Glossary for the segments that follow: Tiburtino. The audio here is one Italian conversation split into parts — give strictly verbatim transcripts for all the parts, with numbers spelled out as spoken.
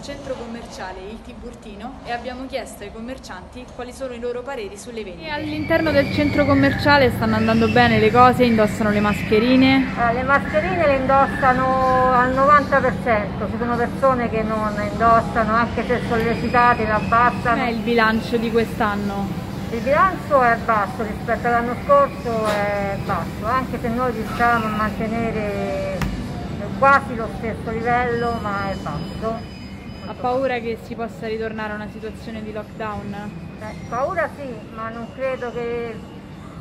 al centro commerciale Il Tiburtino e abbiamo chiesto ai commercianti quali sono i loro pareri sulle vendite. All'interno del centro commerciale stanno andando bene le cose, indossano le mascherine? Eh, le mascherine le indossano al novanta per cento, ci sono persone che non indossano anche se sollecitate, la abbassano. Com'è il bilancio di quest'anno? Il bilancio è basso rispetto all'anno scorso, è basso, anche se noi riusciamo a mantenere quasi lo stesso livello, ma è basso. Ha paura che si possa ritornare a una situazione di lockdown? Eh, paura sì, ma non credo che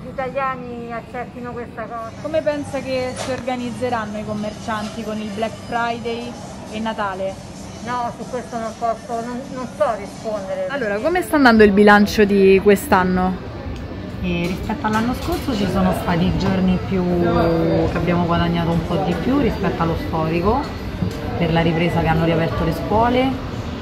gli italiani accettino questa cosa. Come pensa che si organizzeranno i commercianti con il Black Friday e Natale? No, su questo non posso, non, non so rispondere. Allora, come sta andando il bilancio di quest'anno? E rispetto all'anno scorso ci sono stati i giorni più che abbiamo guadagnato un po' di più rispetto allo storico, per la ripresa che hanno riaperto le scuole,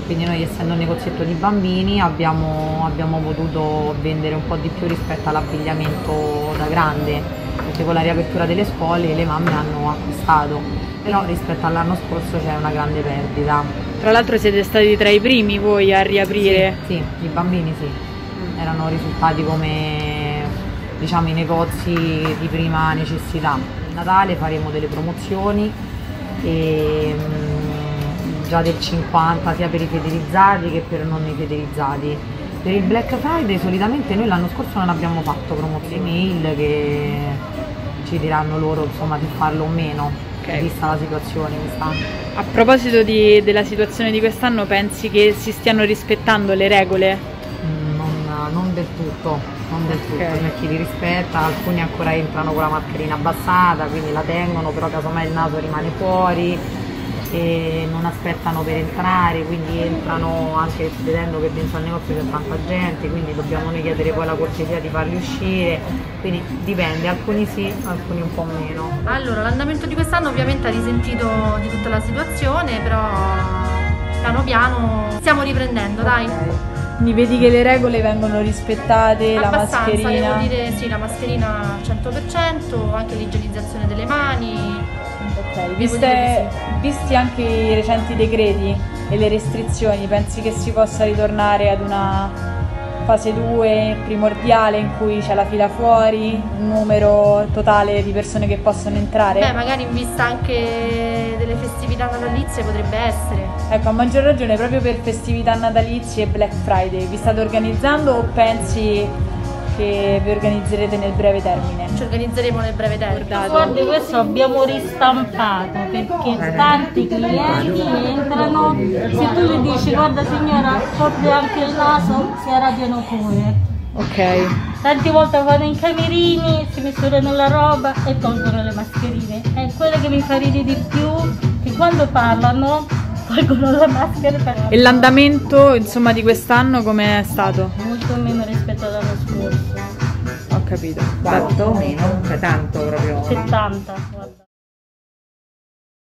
quindi noi essendo un negozietto di bambini abbiamo, abbiamo potuto vendere un po' di più rispetto all'abbigliamento da grande, perché con la riapertura delle scuole le mamme hanno acquistato. Però rispetto all'anno scorso c'è una grande perdita. Tra l'altro siete stati tra i primi voi a riaprire? Sì, sì, i bambini sì, mm. erano risultati come diciamo, i negozi di prima necessità. A Natale faremo delle promozioni e, mh, già del cinquanta per cento sia per i fidelizzati che per non i fidelizzati. Per il Black Friday solitamente noi l'anno scorso non abbiamo fatto promozioni, mail che ci diranno loro insomma, di farlo o meno. Okay. Vista la situazione quest'anno. A proposito di, della situazione di quest'anno, pensi che si stiano rispettando le regole? Mm, non, non del tutto, non del okay. tutto, perché li rispetta, alcuni ancora entrano con la mascherina abbassata, quindi la tengono, però casomai il naso rimane fuori e non aspettano per entrare, quindi entrano anche vedendo che dentro al negozio c'è tanta gente, quindi dobbiamo noi chiedere poi la cortesia di farli uscire, quindi dipende, alcuni sì, alcuni un po' meno. Allora, l'andamento di quest'anno ovviamente ha risentito di tutta la situazione, però piano piano stiamo riprendendo, dai. Quindi vedi che le regole vengono rispettate, abbastanza, la mascherina? Devo dire sì, la mascherina al cento per cento, anche l'igienizzazione delle mani. Okay. Viste, visti anche i recenti decreti e le restrizioni, pensi che si possa ritornare ad una fase due primordiale in cui c'è la fila fuori, un numero totale di persone che possono entrare? Beh, magari in vista anche delle festività natalizie potrebbe essere. Ecco, a maggior ragione proprio per festività natalizie e Black Friday, vi state organizzando o pensi che vi organizzerete nel breve termine? Ci organizzeremo nel breve termine. Guardi, questo abbiamo ristampato perché tanti clienti entrano, se tu gli dici guarda signora, proprio anche il naso, si arrabbiano pure. Ok. Tante volte vanno in camerini, si misurano la roba e tolgono le mascherine. È quello che mi fa ridere di più, che quando parlano tolgono la maschera. Per la e l'andamento insomma di quest'anno com'è stato? Molto meno rispetto all'anno scorso. Ho capito. Quanto meno? Cioè tanto proprio. settanta.